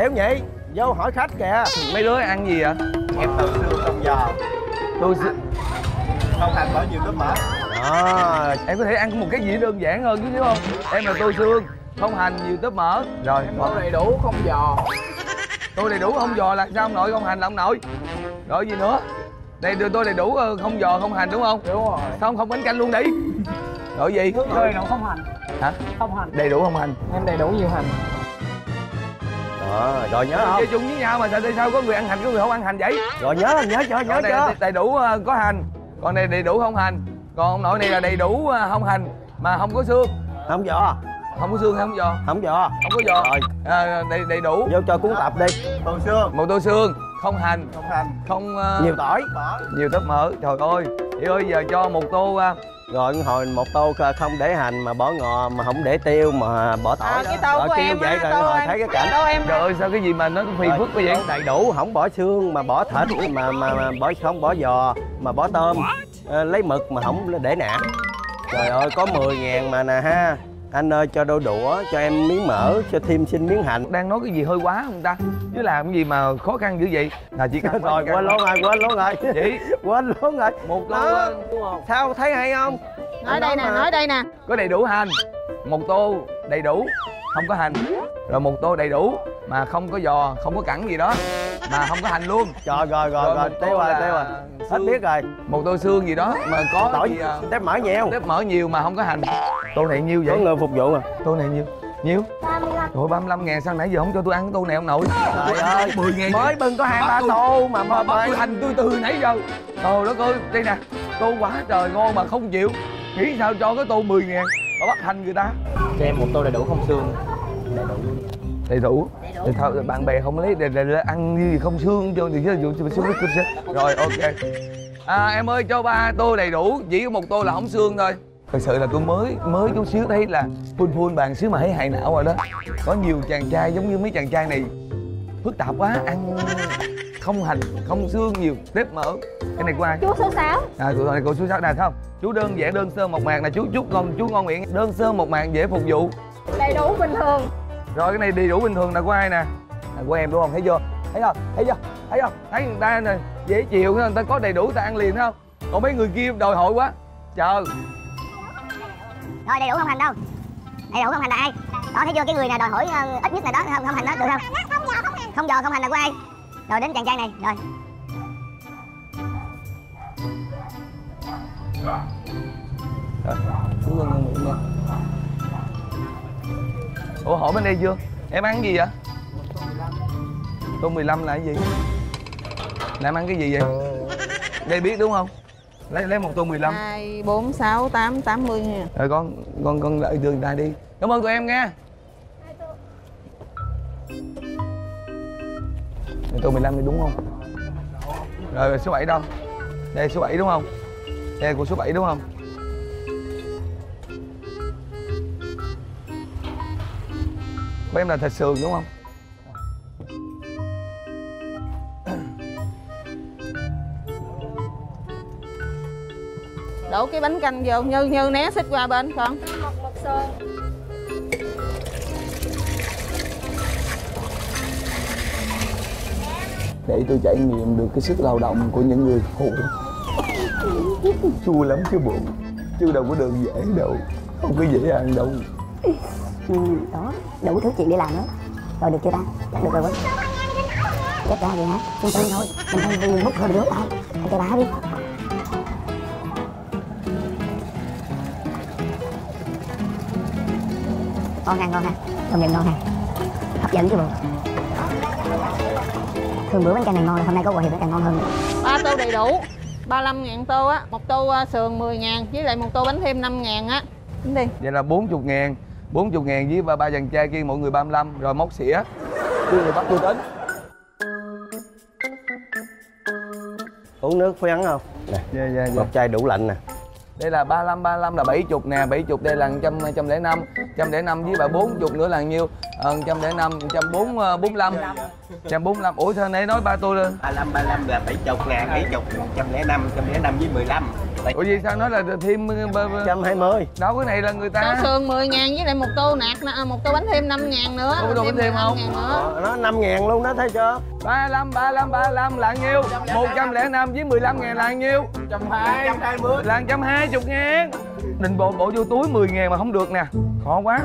Tiểu nhị, vô hỏi khách kìa. Mấy đứa ăn gì vậy? Em tự xương trong giò. Tôi không hành bỏ nhiều nước mỡ. À, em có thể ăn một cái gì đơn giản hơn chứ, đúng không? Em là tô xương, không hành, nhiều tóp mỡ. Rồi, mỡ đầy đủ, không giò. Tôi đầy đủ không giò là sao ông nội, không hành là ông nội. Rồi gì nữa? Đây tôi đầy đủ không giò, không hành đúng không? Đúng rồi. Sao không bánh canh luôn đi? Rồi gì? Tôi đầy đủ không hành. Hả? Không hành. Đầy đủ không hành. Em đầy đủ nhiều hành. À, rồi nhớ không? Chơi chung với nhau mà sao có người ăn hành có người không ăn hành vậy? Rồi nhớ chưa? Nhớ chưa? Đầy đủ có hành, còn này đầy đủ không hành. Còn ông nội này là đầy đủ không hành mà không có xương, không giò, không có xương, không giò, không giò, không có giò. Rồi đầy đủ vô cho cuốn tập đi. Tô xương, một tô xương, không hành, không nhiều tỏi, nhiều tóp mỡ. Trời ơi, Hiểu ơi, giờ cho một tô. Rồi hồi một tô không để hành mà bỏ ngò, mà không để tiêu mà bỏ tỏi. Cái tô của em vậy rồi hồi thấy cái cảnh. Tô em. Trời ơi, sao cái gì mà nó phiền phức quá vậy? Đầy đủ, không bỏ xương mà bỏ thịt, mà bỏ không bỏ giò mà bỏ tôm. Lấy mực mà không để nạ. Trời ơi, có 10.000 mà nè ha. Anh ơi, cho đôi đũa, cho em miếng mỡ, cho thêm xin miếng hành. Đang nói cái gì hơi quá không ta? Chứ làm cái gì mà khó khăn dữ vậy? Là chỉ cần rồi, quên luôn rồi. Chị quên luôn rồi. Một tô. Sao thấy hay không? Nói đây nè. Có đầy đủ hành. Một tô đầy đủ không có hành. Rồi một tô đầy đủ mà không có giò, không có cẳng gì đó, mà không có hành luôn. Trời rồi, tiêu rồi. Hết biết rồi. Một tô xương gì đó mà có tỏi, tép mỡ nhiều. Tép mỡ nhiều mà không có hành. Tô này nhiêu vậy? Có người phục vụ à? Tô này nhiêu? 35. Trời, 35.000 sao nãy giờ không cho tôi ăn tô này ông nội? Trời ơi, 10.000 mới bưng có 2-3 tô mà tôi hành tôi từ nãy giờ. Trời đất ơi, đây nè, tô quá trời ngon mà không chịu. Nghĩ sao cho cái tô 10.000 mà bắt hành người ta. Cho em một tô đầy đủ không xương. Đầy đủ. Thôi bạn bè không lấy để ăn gì không xương cho thì chứ. Rồi ok. Em ơi, cho 3 tô đầy đủ, chỉ có 1 tô là không xương thôi. Thật sự là tôi mới chút xíu thấy là phun bàn xíu mà thấy hại não rồi đó. Có nhiều chàng trai giống như mấy chàng trai này phức tạp quá, ăn không hành, không xương nhiều, tép mỡ. Cái này của ai? Chú số 6. Cô số 6 này không? Chú đơn giản, đơn sơ mộc mạc là chú Ngon Nguyễn. Đơn sơ mộc mạc dễ phục vụ. Đầy đủ bình thường. Rồi cái này đầy đủ bình thường là của ai nè? Là của em đúng không? Thấy chưa? Thấy không? Thấy người ta này dễ chịu, người ta có đầy đủ ta ăn liền không? Còn mấy người kia đòi hỏi quá. Trời. Rồi đầy đủ không hành đâu. Đầy đủ không hành là ai? Đó thấy chưa, cái người nào đòi hỏi ít nhất là đó, không hành đó được không? Không giò không hành là của ai? Rồi đến chàng trai này rồi. Ủa hỏi bên đây chưa? Em ăn cái gì vậy? Tô 15 là cái gì? Là em ăn cái gì vậy? Đây biết đúng không? Lấy một tô 15. 2, 4, 6, 8, 80 nha. Rồi con đợi đường ta đi. Cảm ơn tụi em nghe. Tô 15 thì đúng không? Rồi số 7 đâu? Đây số 7 đúng không? Đây của số 7 đúng không? Của em là thịt sườn đúng không? Đổ cái bánh canh vô, như né xích qua bên con. Mực sườn. Để tôi trải nghiệm được cái sức lao động của những người phụ. Chua lắm chứ bộ. Chứ đâu có đường dễ đâu. Không có dễ ăn đâu. Đó, đủ thứ chuyện để làm đó. Rồi được chưa ta? Được rồi. Chắc ra vậy hả? Mình tự thôi. Mình tự bút thôi được không? Hãy cho bà đi. Ngon ha. Công nhận ngon ha. Hấp dẫn chứ bộ. Thường bữa bánh canh này ngon, hôm nay có quà thì nó càng ngon hơn. 3 tô đầy đủ 35.000 tô á, 1 tô sườn 10.000 với lại 1 tô bánh thêm 5.000 á. Tính đi. Vậy là 40.000. 40.000 với ba chàng trai kia mọi người 35 rồi móc xỉa. Chưa người bắt tôi tính. Uống nước phải ăn không? Nè. Dạ. Một chai đủ lạnh nè. Đây là 35 là 70 nè, 70 đây là 105. 105 với bà 40 nữa là nhiêu? 105, 145. 145. Ủa sao nãy nói 3 tô lên. 35 là 70 nè, 70 105 với 15. Ủa vậy sao nói là thêm 120? Đó cái này là người ta cho sườn 10.000 với lại một tô nạc, một tô bánh thêm 5.000 nữa. Ủa đồ bánh thêm không? Nó 5.000 luôn đó, thấy chưa? 35 là nhiêu? 105 với 15.000 là nhiêu? 120 là 120.000. Định bộ vô túi 10.000 mà không được nè, khó quá.